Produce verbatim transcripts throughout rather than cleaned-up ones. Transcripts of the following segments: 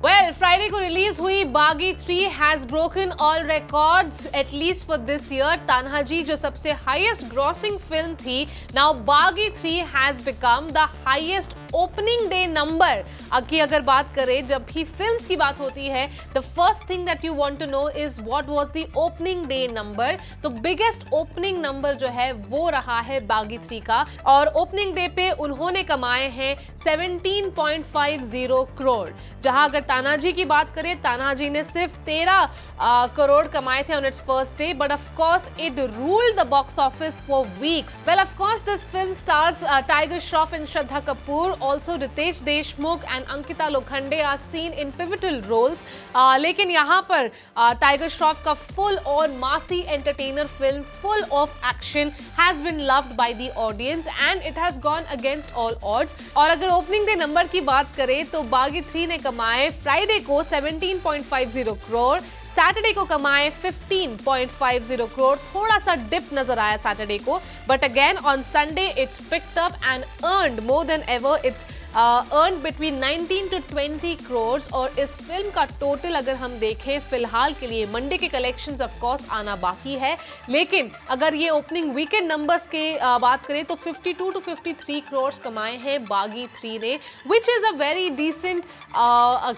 Well, Friday को release हुई Baaghi three has broken all records at least for this year. Tanhaji जो सबसे हाईएस्ट ग्रॉसिंग फिल्म थी, now Baaghi three has become the highest opening day number. की अगर बात करें, जब भी फिल्म्स की बात होती है, the first thing that you want to know is what was the opening day number. तो बिगेस्ट ओपनिंग नंबर जो है वो रहा है बागी थ्री का, और ओपनिंग डे पे उन्होंने कमाए हैं सत्रह पॉइंट पाँच शून्य करोड़। जहां अगर तानाजी की बात करें, तानाजी ने सिर्फ तेरह करोड़ कमाए थे on its first day, but of course it ruled the box office for weeks. Well, of course this film stars Tiger Shroff and Shraddha Kapoor, also Ritesh Deshmukh and Ankita Lokhande are seen in pivotal roles. Uh, लेकिन यहाँ पर uh, Tiger Shroff का full on massy entertainer film, full of action, has been loved by the audience and it has gone against all odds. और अगर opening day number की बात करें तो बागी थ्री ने कमाए Friday को सत्रह पॉइंट पाँच शून्य करोड़, सैटरडे को कमाए पंद्रह पॉइंट पाँच शून्य करोड़। थोड़ा सा डिप नजर आया सैटरडे को, but again on Sunday it's picked up and earned more than ever. It's earn between nineteen to twenty crore. और इस फिल्म का टोटल अगर हम देखें फिलहाल के लिए, मंडे के कलेक्शंस ऑफ कोर्स आना बाकी है, लेकिन अगर ये ओपनिंग वीकेंड नंबर्स के uh, बात करें तो बावन टू तिरेपन करोड़ कमाए हैं बागी थ्री ने, which is a very decent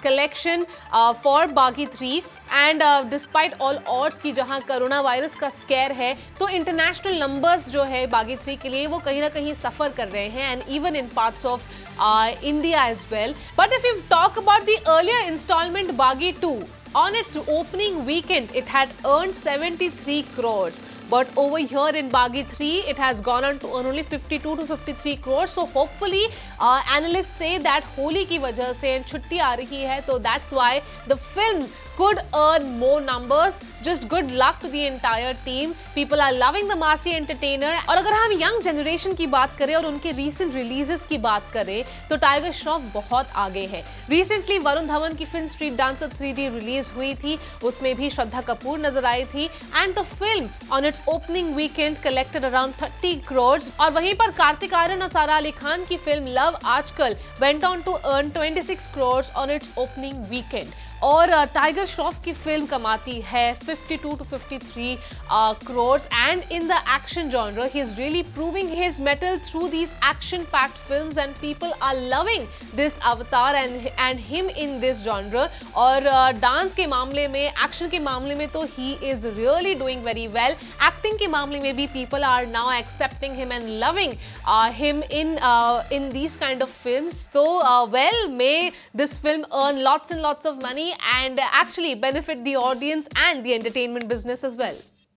collection for Baaghi three. And despite all odds की जहां कोरोना वायरस का स्केयर है, तो इंटरनेशनल नंबर्स जो है बागी थ्री के लिए वो कहीं ना कहीं सफ़र कर रहे हैं, and even in parts of India as well. But if you talk about the earlier installment Baaghi two, on its opening weekend it had earned seventy-three crores, but over here in Baaghi three it has gone on to earn only fifty-two to fifty-three crores. So hopefully uh, analysts say that Holi ki wajah se chutti aa rahi hai, so that's why the film could earn more numbers. Just good luck to the entire team. People are loving the massy entertainer. और अगर हम young generation की बात करें और उनके recent releases की बात करें तो टाइगर श्रॉफ बहुत आगे है। Recently वरुण धवन की फिल्म street dancer three D release हुई थी, उसमें भी श्रद्धा कपूर नजर आई थी, and the film on its opening weekend collected around thirty crore. और वहीं पर कार्तिक आर्यन और सारा अली खान की फिल्म love Aaj Kal went on to earn twenty six crore on its opening weekend. और टाइगर श्रॉफ की फिल्म कमाती है fifty-two to fifty-three crores, and in the action genre he is really proving his mettle through these action packed films, and people are loving this avatar and and him in this genre. और dance uh, के मामले में, action के मामले में तो he is really doing very well. Acting के मामले में भी people are now accepting him and loving uh, him in uh, in these kind of films. So uh, well, may this film earn lots and lots of money and actually benefit the audience and the entertainment business as well.